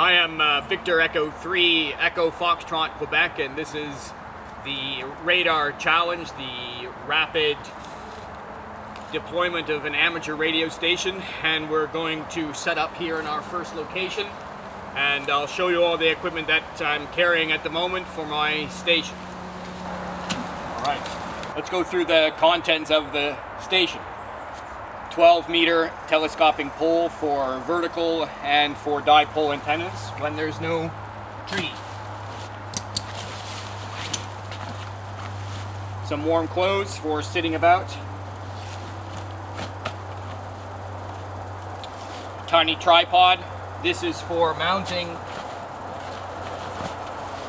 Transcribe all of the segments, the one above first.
Hi, I'm Victor Echo 3 Echo Foxtrot Quebec, and this is the Radar challenge, the rapid deployment of an amateur radio station, and we're going to set up here in our first location, and I'll show you all the equipment that I'm carrying at the moment for my station. All right, let's go through the contents of the station. 12-meter telescoping pole for vertical and for dipole antennas when there's no tree. Some warm clothes for sitting about. Tiny tripod. This is for mounting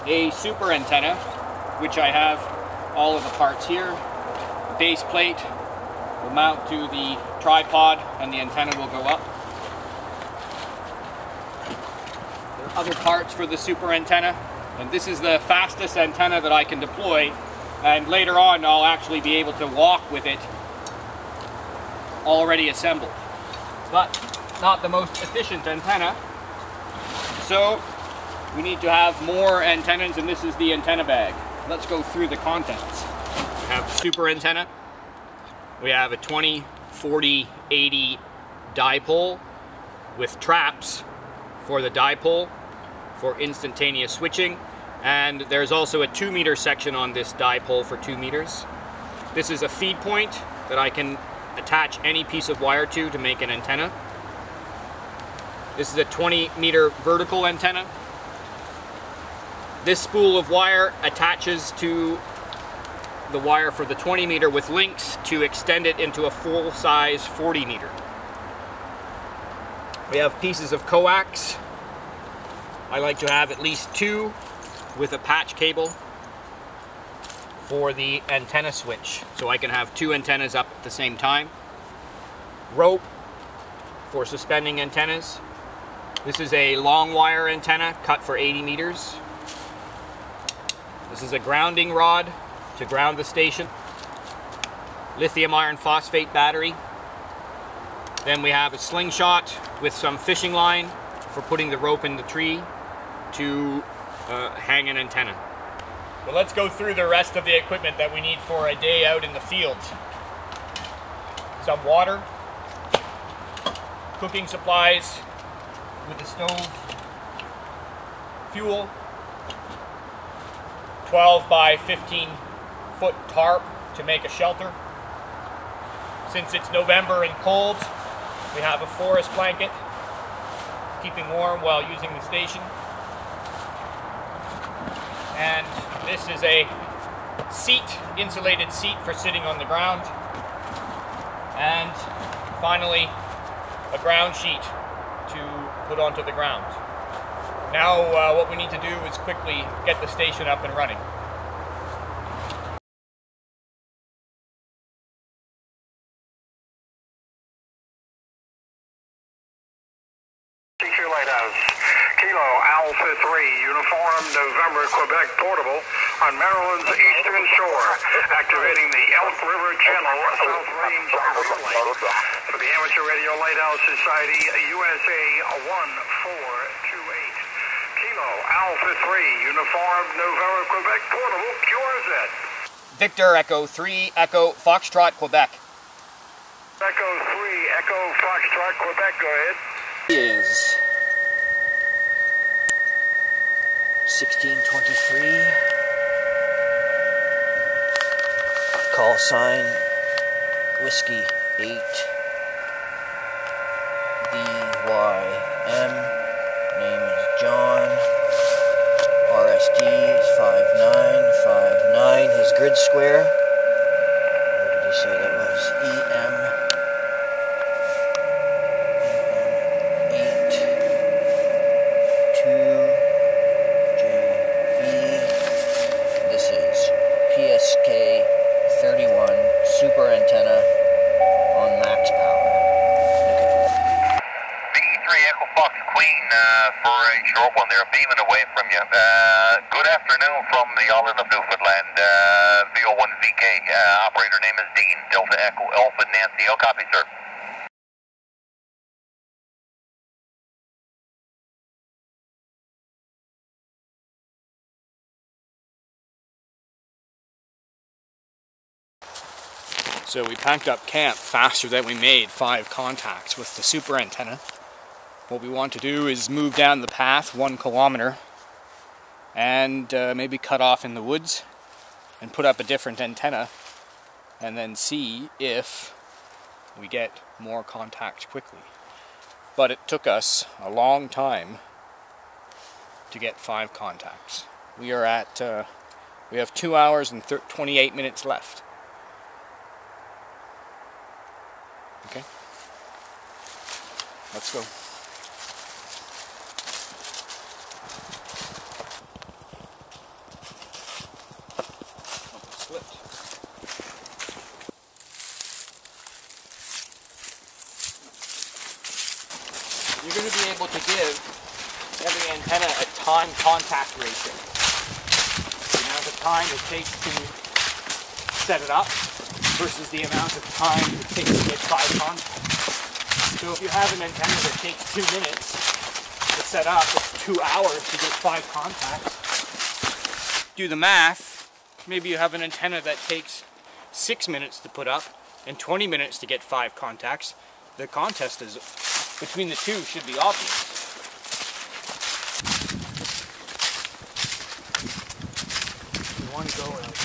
a super antenna, which I have all of the parts here. The base plate will mount to the tripod and the antenna will go up. There are other parts for the super antenna, and this is the fastest antenna that I can deploy, and later on I'll actually be able to walk with it already assembled. But not the most efficient antenna, so we need to have more antennas, and this is the antenna bag. Let's go through the contents. We have super antenna. We have a 20, 40, 80 dipole with traps for the dipole for instantaneous switching, and there's also a 2-meter section on this dipole for 2 meters. This is a feed point that I can attach any piece of wire to make an antenna. This is a 20-meter vertical antenna. This spool of wire attaches to the wire for the 20-meter with links to extend it into a full-size 40-meter. We have pieces of coax. I like to have at least 2 with a patch cable for the antenna switch, so I can have 2 antennas up at the same time. Rope for suspending antennas. This is a long wire antenna cut for 80 meters. This is a grounding rod to ground the station, lithium iron phosphate battery. Then we have a slingshot with some fishing line for putting the rope in the tree to hang an antenna. Well, let's go through the rest of the equipment that we need for a day out in the field. Some water, cooking supplies with a stove, fuel, 12 by 15 foot tarp to make a shelter. Since it's November and cold, we have a forest blanket, keeping warm while using the station. And this is a seat, insulated seat for sitting on the ground. And finally, a ground sheet to put onto the ground. Now what we need to do is quickly get the station up and running. November Quebec portable on Maryland's eastern shore, activating the Elk River Channel South Range relay for the Amateur Radio Lighthouse Society USA 1428. Kilo Alpha 3 Uniform November Quebec portable QRZ. Victor Echo 3 Echo Foxtrot Quebec. Echo 3 Echo Foxtrot Quebec, go ahead. Is 1623, call sign Whiskey 8, BYM, name is John, RST is 5959, his grid square, where did he say that was, EM. V01VK, operator name is Dean, Delta Echo, Alpha Nancy, I'll copy, sir. So we packed up camp faster than we made 5 contacts with the super antenna. What we want to do is move down the path 1 kilometer and maybe cut off in the woods and put up a different antenna and then see if we get more contacts quickly. But it took us a long time to get 5 contacts. We are at, we have 2 hours and 28 minutes left. Okay, let's go. You're going to be able to give every antenna a time contact ratio. The amount of time it takes to set it up versus the amount of time it takes to get 5 contacts. So if you have an antenna that takes 2 minutes to set up, it's 2 hours to get 5 contacts. Do the math, maybe you have an antenna that takes 6 minutes to put up and 20 minutes to get 5 contacts. The contest is between the two should be obvious. You want to go out.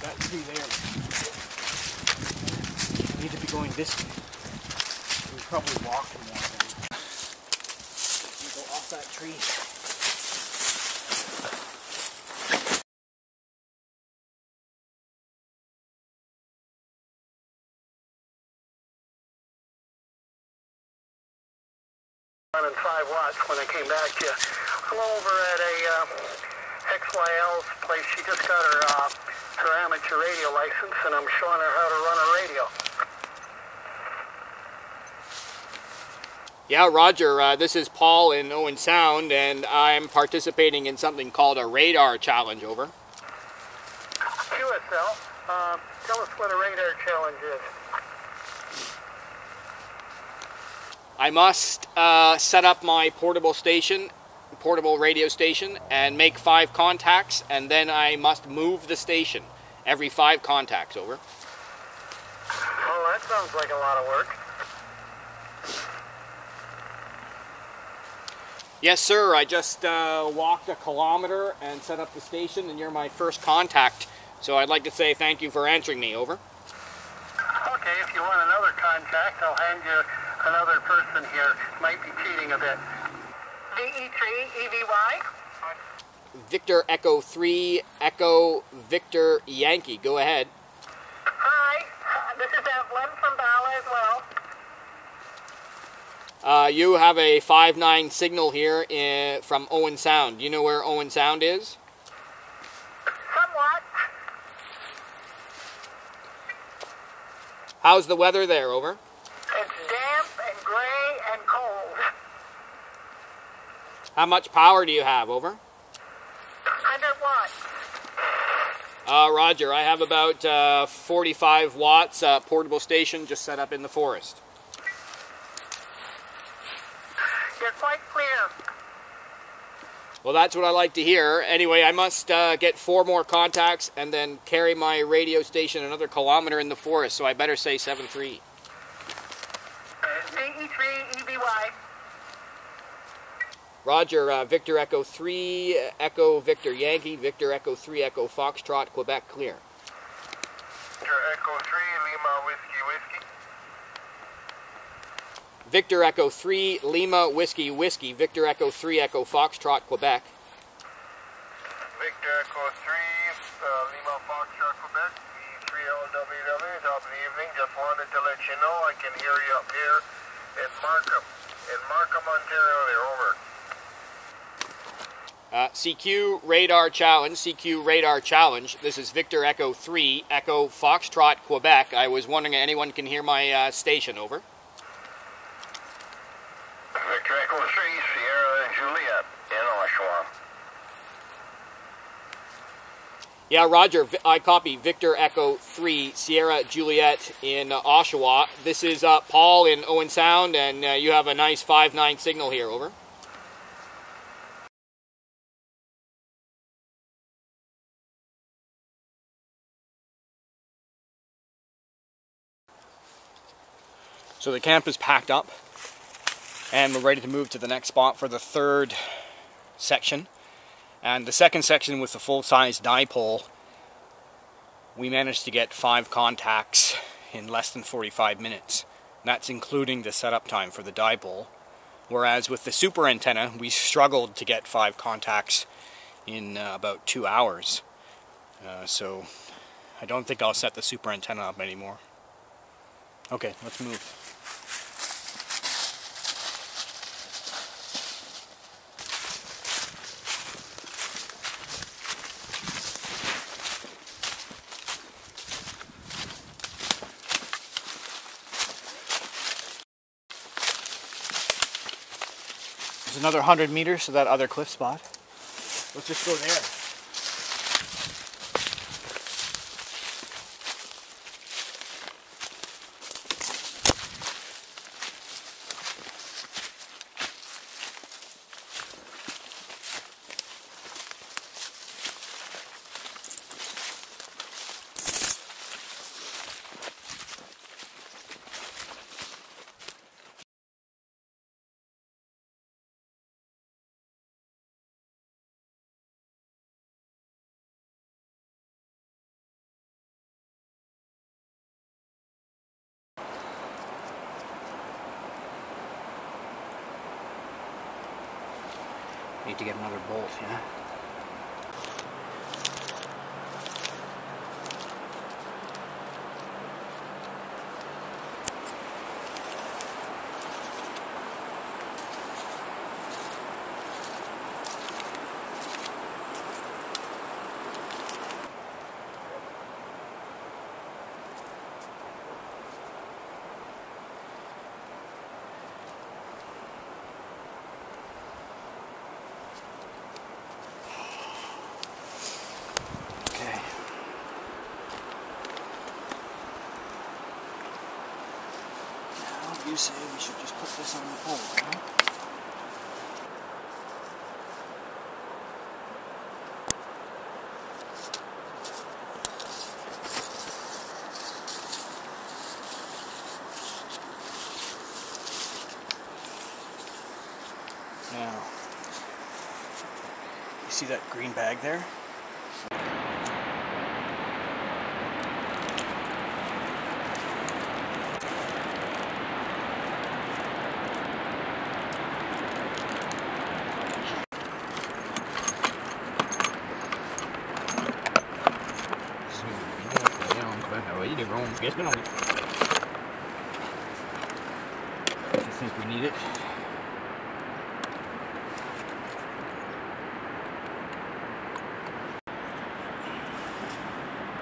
That tree there. I need to be going this way. We probably walk more than you go off that tree. And 5 watts when I came back to you. I'm over at a XYL's place. She just got her amateur radio license, and I'm showing her how to run a radio. Yeah, Roger, this is Paul in Owen Sound, and I'm participating in something called a radar challenge, over. QSL, tell us what a radar challenge is. I must set up my portable radio station, and make 5 contacts, and then I must move the station every 5 contacts, over. Oh, that sounds like a lot of work. Yes, sir, I just walked a kilometer and set up the station, and you're my first contact, so I'd like to say thank you for answering me, over. Okay, if you want another contact, I'll hand you another person here. Might be cheating a bit. VE3EVY? Victor Echo 3 Echo Victor Yankee. Go ahead. Hi, this is Evelyn from Bala as well. You have a 5-9 signal here from Owen Sound. Do you know where Owen Sound is? Somewhat. How's the weather there, over? How much power do you have, over? 100 watts. Roger, I have about 45 watts portable station just set up in the forest. You're quite clear. Well, that's what I like to hear. Anyway, I must get 4 more contacts and then carry my radio station another kilometer in the forest, so I better say 7-3. VE3EBY. Roger, Victor Echo 3, Echo Victor Yankee, Victor Echo 3, Echo Foxtrot, Quebec, clear. Victor Echo 3, Lima, Whiskey, Whiskey. Victor Echo 3, Lima, Whiskey, Whiskey, Victor Echo 3, Echo Foxtrot, Quebec. Victor Echo 3, Lima, Foxtrot, Quebec, V3LWW, top of the evening. Just wanted to let you know I can hear you up here in Markham, Ontario, there, over. CQ Radar Challenge, this is Victor Echo 3, Echo Foxtrot, Quebec. I was wondering if anyone can hear my station, over. Victor Echo 3, Sierra Juliet, in Oshawa. Yeah, Roger, I copy Victor Echo 3, Sierra Juliet, in Oshawa. This is Paul in Owen Sound, and you have a nice 5-9 signal here, over. So the camp is packed up and we're ready to move to the next spot for the third section. And the second section with the full-size dipole, we managed to get 5 contacts in less than 45 minutes. That's including the setup time for the dipole. Whereas with the super antenna, we struggled to get 5 contacts in about 2 hours. So I don't think I'll set the super antenna up anymore. Okay, let's move. There's another 100 meters to that other cliff spot. Let's just go there. Need to get another bolt, yeah? You say we should just put this on the pole, huh? Now, you see that green bag there? I think we need it.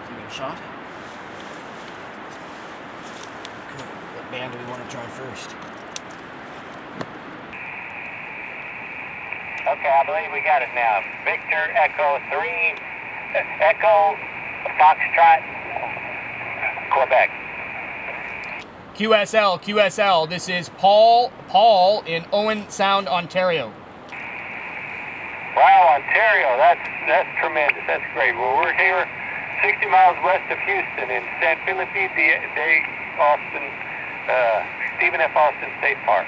Give it a shot. Cool. What band do we want to try first? Okay, I believe we got it now. Victor Echo 3 Echo Foxtrot Quebec. QSL, QSL, this is Paul in Owen Sound, Ontario. Wow, Ontario, that's tremendous, that's great. Well, we're here 60 miles west of Houston in San Felipe de Austin, Stephen F. Austin State Park.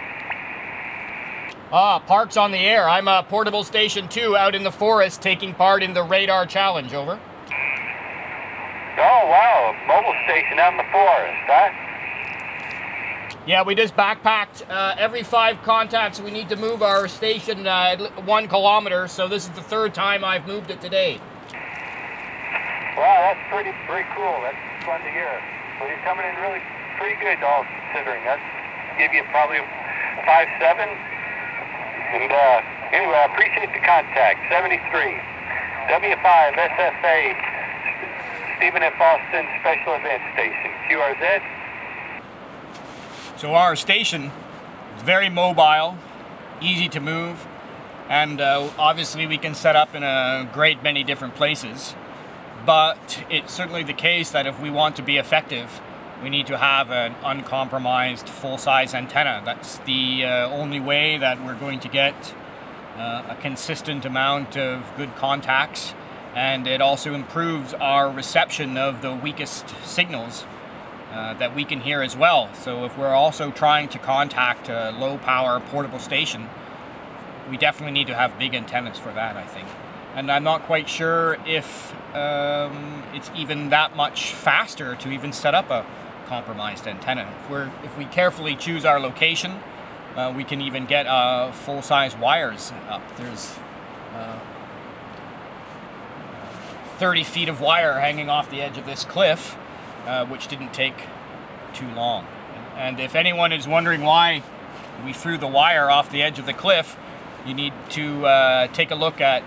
Ah, Park's on the air. I'm a portable station 2 out in the forest taking part in the Radar challenge, over. Oh wow, a mobile station out in the forest, huh? Yeah, we just backpacked. Every 5 contacts we need to move our station 1 kilometer, so this is the 3rd time I've moved it today. Wow, that's pretty cool. That's fun to hear. Well, you're coming in really pretty good, all considering. That's give you probably a 5.7. And anyway, I appreciate the contact. 73. W5SFA. Stephen F. Austin Special Event Station, QRZ. So our station is very mobile, easy to move, and obviously we can set up in a great many different places. But it's certainly the case that if we want to be effective, we need to have an uncompromised full-size antenna. That's the only way that we're going to get a consistent amount of good contacts. And it also improves our reception of the weakest signals that we can hear as well. So if we're also trying to contact a low power portable station, we definitely need to have big antennas for that, I think. And I'm not quite sure if it's even that much faster to even set up a compromised antenna. If we carefully choose our location, we can even get full-size wires up. There's 30 feet of wire hanging off the edge of this cliff, which didn't take too long. And if anyone is wondering why we threw the wire off the edge of the cliff, you need to take a look at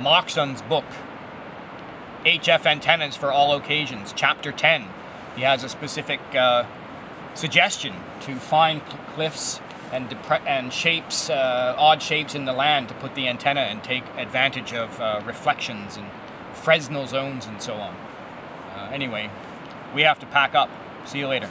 Moxon's book, HF Antennas for All Occasions, Chapter 10. He has a specific suggestion to find cliffs and shapes, odd shapes in the land to put the antenna and take advantage of reflections and Fresnel zones and so on. Anyway, we have to pack up. See you later.